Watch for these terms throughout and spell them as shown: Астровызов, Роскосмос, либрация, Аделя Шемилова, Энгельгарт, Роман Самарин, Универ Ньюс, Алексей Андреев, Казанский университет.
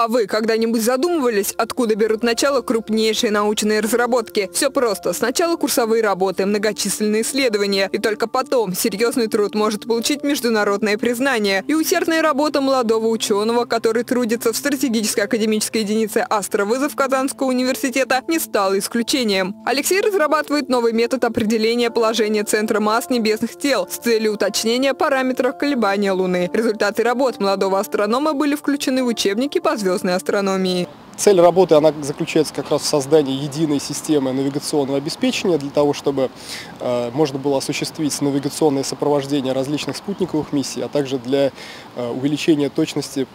А вы когда-нибудь задумывались, откуда берут начало крупнейшие научные разработки? Все просто. Сначала курсовые работы, многочисленные исследования. И только потом серьезный труд может получить международное признание. И усердная работа молодого ученого, который трудится в стратегической академической единице «Астровызов» Казанского университета, не стала исключением. Алексей разрабатывает новый метод определения положения центра масс небесных тел с целью уточнения параметров колебания Луны. Результаты работ молодого астронома были включены в учебники по звездной астрономии. Цель работы, она заключается как раз в создании единой системы навигационного обеспечения для того, чтобы можно было осуществить навигационное сопровождение различных спутниковых миссий, а также для увеличения точности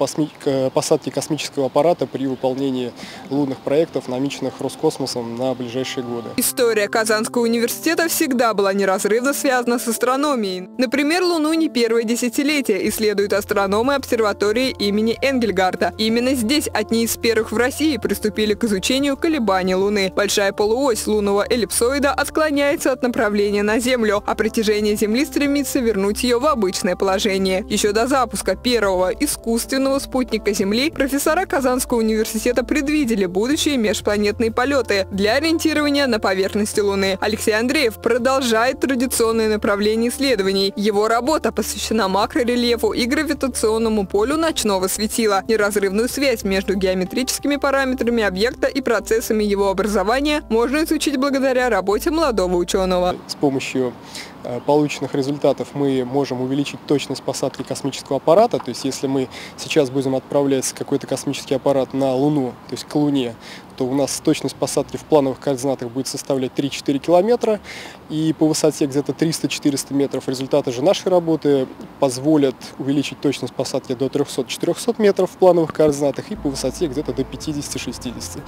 посадки космического аппарата при выполнении лунных проектов, намеченных Роскосмосом на ближайшие годы. История Казанского университета всегда была неразрывно связана с астрономией. Например, Луну не первое десятилетие исследуют астрономы обсерватории имени Энгельгарта. Именно здесь одни из первых в России приступили к изучению колебаний Луны. Большая полуось лунного эллипсоида отклоняется от направления на Землю, а притяжение Земли стремится вернуть ее в обычное положение. Еще до запуска первого искусственного спутника Земли профессора Казанского университета предвидели будущие межпланетные полеты для ориентирования на поверхности Луны. Алексей Андреев продолжает традиционное направление исследований. Его работа посвящена макрорельефу и гравитационному полю ночного светила. Неразрывную связь между геометрическими параметрами объекта и процессами его образования можно изучить благодаря работе молодого ученого. С помощью полученных результатов мы можем увеличить точность посадки космического аппарата. То есть если мы сейчас будем отправлять какой-то космический аппарат на Луну, то есть к Луне, то у нас точность посадки в плановых координатах будет составлять 3-4 километра. И по высоте где-то 300-400 метров результаты же нашей работы позволят увеличить точность посадки до 300-400 метров в плановых координатах и по высоте где-то до 50-60.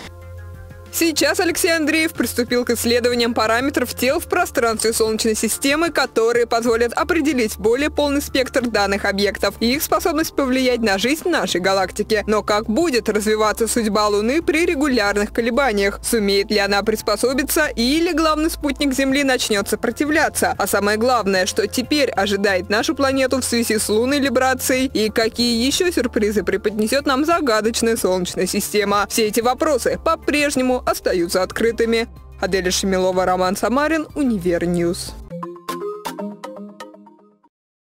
Сейчас Алексей Андреев приступил к исследованиям параметров тел в пространстве Солнечной системы, которые позволят определить более полный спектр данных объектов и их способность повлиять на жизнь нашей галактики. Но как будет развиваться судьба Луны при регулярных колебаниях? Сумеет ли она приспособиться или главный спутник Земли начнет сопротивляться? А самое главное, что теперь ожидает нашу планету в связи с лунной либрацией и какие еще сюрпризы преподнесет нам загадочная Солнечная система? Все эти вопросы по-прежнему остаются открытыми. Аделя Шемилова, Роман Самарин, Универ Ньюс.